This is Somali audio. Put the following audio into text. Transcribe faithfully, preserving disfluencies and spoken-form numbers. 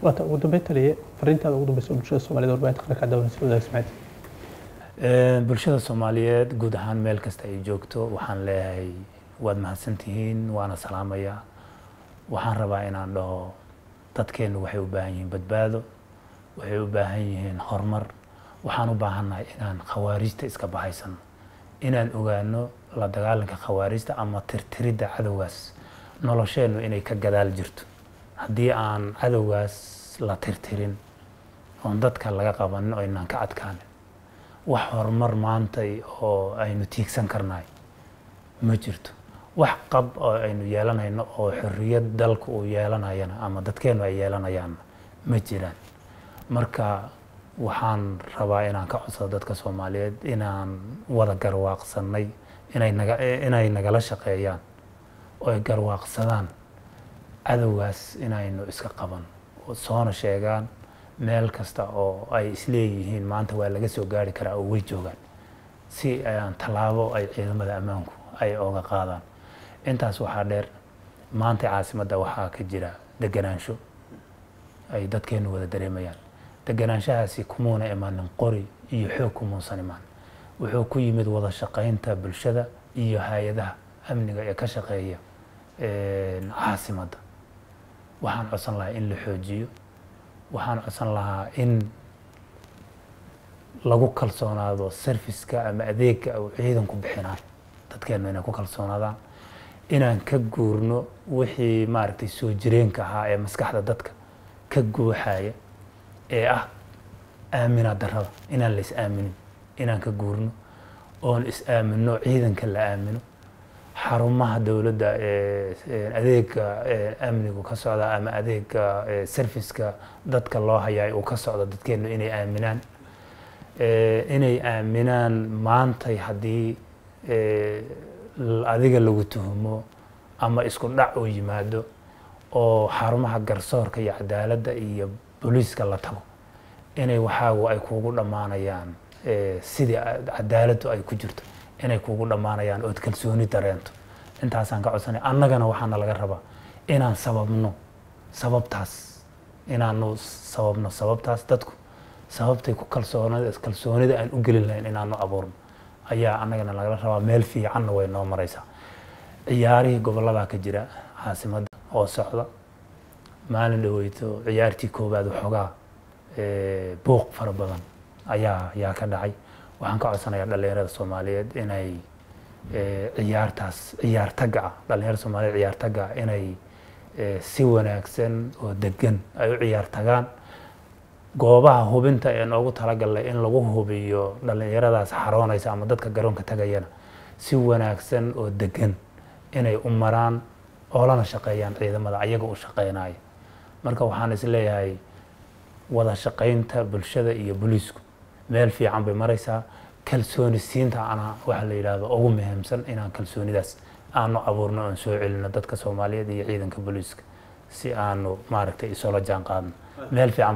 bulshada Soomaaliyeed guud ahaan meel kasta ay joogto waxaan leeyahay waad mahadsantihiin waana salaamaya waxaan rabaa inaan dhaho dadkeenu waxay u baahan yihiin badbaado waxay u baahan yihiin horumar waxaan u baahanahay inaan khawaarijta iska baxaysan inaan ogaano la dagaalanka khawaarijta ama tirtirida cadawgaas nolosheenu inay ka gadaal jirto haddii aan cadawgaas la tirtirin oo dadka laga qaban oo inaan ka adkaan wax horumar maantay oo aynu tiigsan karnay ma jirto wax qab oo aynu yeelanayno oo xorriyad dalka uu yeelanayna ama dadkeenu ay yeelanayaan ma jiraan marka waxaan rabaa inaan ka codsado dadka Soomaaliyeed inaan wada garwaaqsanay inay naga inay nagala shaqeeyaan oo ay garwaaqsadaan cadawgaas inaynu iska qaban oo soona sheegaan meel kasta oo ay isleeyihiin maanta waa laga soo gaari karaa oo way joogan si aan talaabo ay ciidamada amaanku ay uga qaadaan intaas waxa dheer maanta caasimadda waxa ka jira deganaansho ay dadkeenu wada dareemayaan deganaanshahaasi kumuuna imaanin qori iyo xoog kumuunsan imaan wuxuu ku yimid wada shaqaynta bulshada iyo hay'adaha amniga ee ka shaqeeya caasimadda waxaan codsan lahaa in la xoojiyo waxaan codsan lahaa in lagu kalsoonaado serviceka ama adeegga uu ciidanku bixinaan dadkeenu inay ku kalsoonaadaan inaan ka guurno wixii maartay soo jireenka ahaa ee maskaxda dadka ka guuxaya ee ah aamina darrada inaan la is-aaminin inaan ka guurno oon is-aamino ciidanka la aamino xarumaha dawladda ee adeegga amnigu ka socda ama adeegga serviceka dadka loo hayay oo ka socda dadkeenu inay aaminaan ee inay aaminaan maanta hadii ee adiga lagu tuhmo ama isku dhac oo yimaado oo xarumaha garsoorka iyo cadaaladda iyo booliiska la tago inay waxaagu ay kuugu dhamaanayaan ee sidii cadaaladdu ay ku jirto inay kuugu dhamaanayaan oo kalsooni dareento intaas aan ka codsanay annagana waxaan laga rabaa inaan sababno sababtaas inaan sababno sababtaas dadku sababtay ku kalsoonada kalsoonida aan u gelin lahayn inaan abuurno ayaa annagana laga rabaa meel fiican way noo maraysaa ciyaarihii gobolada ka jira caasimadda oo socda maalin dhaweyto ciyaartii koobaad waxoogaa ee booq fara badan ayaa yaa ka dhacay waxaan ka codsanayaa dhalinyarada Soomaaliyeed inay ee ciyaartaas ciyaartaga dhalinyarada Soomaaliyeed ciyaartaga inay ee si wanaagsan oo degan ay u ciyaartagaan goobaha hubinta ee noogu talagalay in lagu hubiyo dhalinyaradaas xaroonaysa ama dadka garoonka tagayana si wanaagsan oo degan inay u maraan oo la shaqeeyaan ciidamada ayaga u shaqeynaya marka waxaan isleeyahay wada shaqeynta bulshada iyo booliisku meel fiican bay maraysaa kalsooni siinta ana waxa la yiraahdo ugu muhiimsan inaan kalsoonidaas aanu abuurno oo soo celino dadka Soomaaliyeed iyo ciidanka booliiska si aanu maaragtay isoo la jaan qaadno meel fiican